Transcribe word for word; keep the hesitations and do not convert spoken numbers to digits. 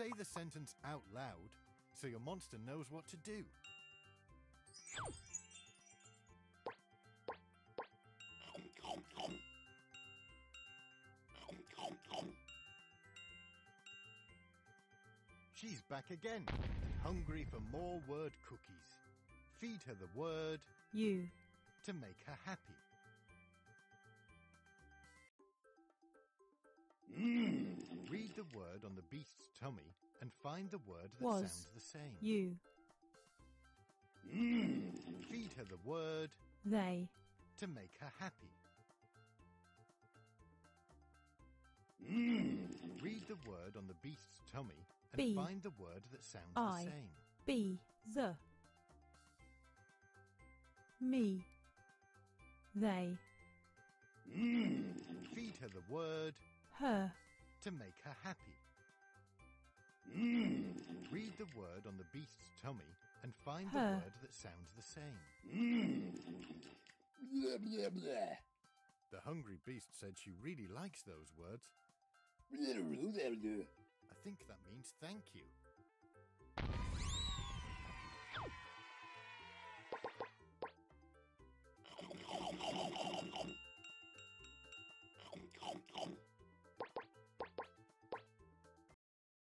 Say the sentence out loud so your monster knows what to do. She's back again, hungry for more word cookies. Feed her the word you to make her happy. Mm. Read the word on the beast's tummy and find the word that was sounds the same. You. Mm. Feed her the word they to make her happy. Mm. Read the word on the beast's tummy and be find the word that sounds I the same. Be the me they. Mm. Feed her the word her to make her happy. Mm. Read the word on the beast's tummy and find her the word that sounds the same. Mm. Blah, blah, blah. The hungry beast said she really likes those words. I think that means thank you.